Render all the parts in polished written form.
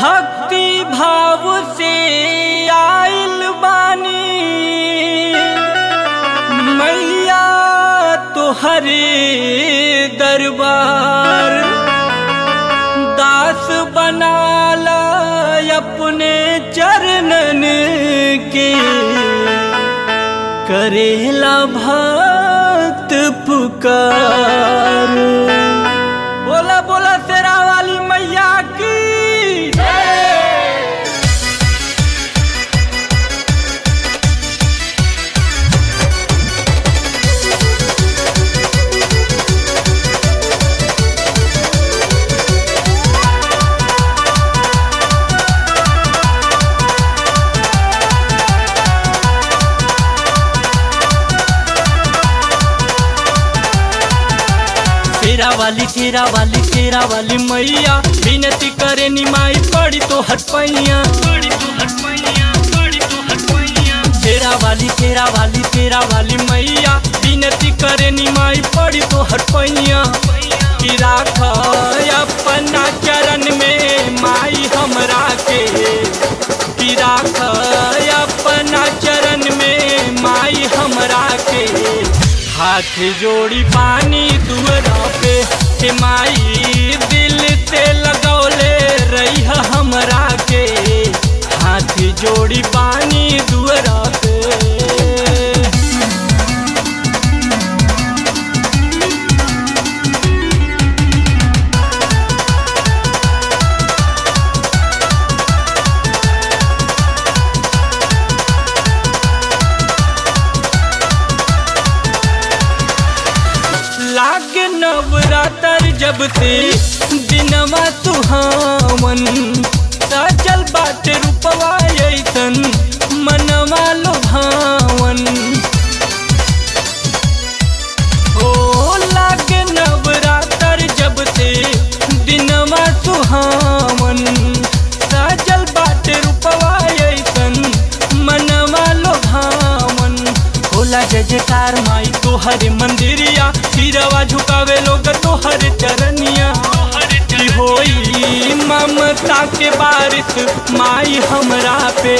भक्ति भाव से आइल बानी मैया तुहरे दरबार, दास बनाला अपने चरणन के, करेला भक्त पुकार। बोला बोला तेरा वाली मैया की। शेरा वाली मैया विनती करे निमाई पड़ी तो हट पैया। शेरा वाली मैया विनती करे निमाई पड़ी तो हट पैया। राख अपना चरण में माई हमरा के, राख अपना चरण में माई हमरा के, हाथ जोड़ी पानी दुअरा पे हे माई दिल से लगौले रही हमरा के, हाथ जोड़ी पानी दुअरा पे। लागे नवरात्र जब से दिनवा सुहावन, साजल बाट रूपवा ऐसन मनवा लुभावन। ओ लागे नवरात्र जब से दिनवा सुहावन, साजल बाट रूपवा ऐसन मनवा लुभावन। होला जय जयकार माई तोहरे मंदिरिया, सिरवा झुकावे लोग तोहर चरनिया। होई ममता के बारिश माई हमरा पे,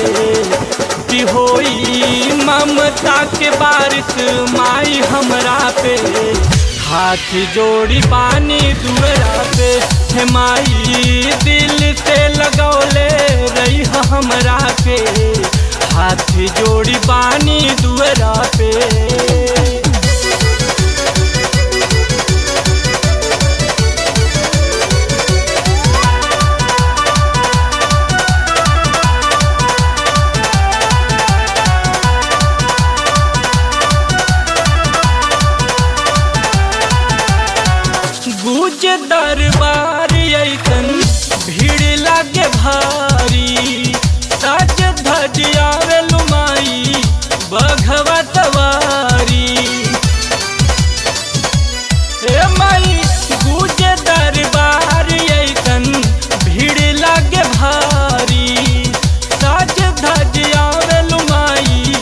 कि होई ममता के बारिश माई हमरा पे, हाथ जोड़ी पानी दुअरा पे हे माई दिल से लगौले रही हमरा के, हाथ जोड़ी पानी दुअरा पे। दरबार ऐसन भीड़ लागे भारी, साज धज आवे लुमाई बघवा सवारी। हे माई गुजे दरबार ऐसन भीड़ लागे भारी, साज धज आवे लुमाई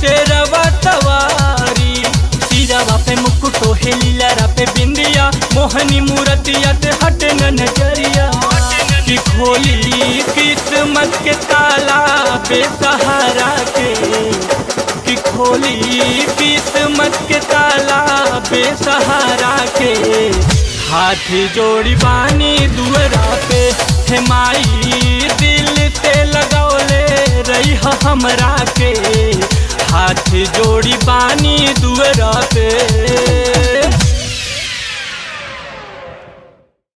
शेरवा सवारी। सिरवा पे मुकुट ओढ़े लीला पे बिंदिया, मोहनी मूर्तिया ते हट न नजरिया। कि खोली किस्मत के ताला बेसहारा के, कि खोली किस्मत के ताला बेसहारा के, हाथ जोड़ी पानी दुअरा पे हे माई दिल से लगौले रही हमरा के, हाथ जोड़ी पानी दुअरा।